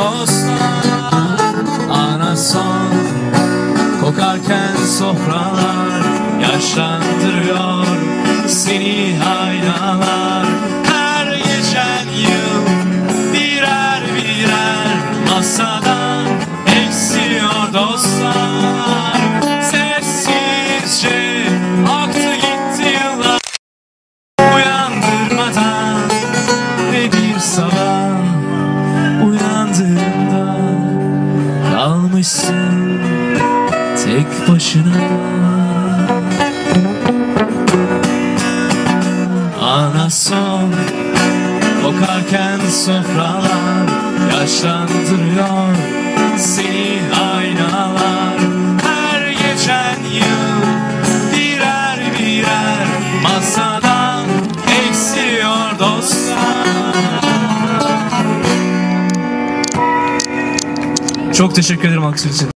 dostlar, anason kokarken sofralar yaşlandırıyor seni haynalar. Her geçen yıl birer birer masadan eksiliyor dostlar. Sessizce aktı gitti yıllar, uyandırmadan ne bir sabah uyandığımda kalmışsın tek başına. Anason kokarken sofralar yaşlandırıyor seni aynalar. Her geçen yıl birer birer masadan eksiliyor dostlar. Çok teşekkür ederim aksiniz için.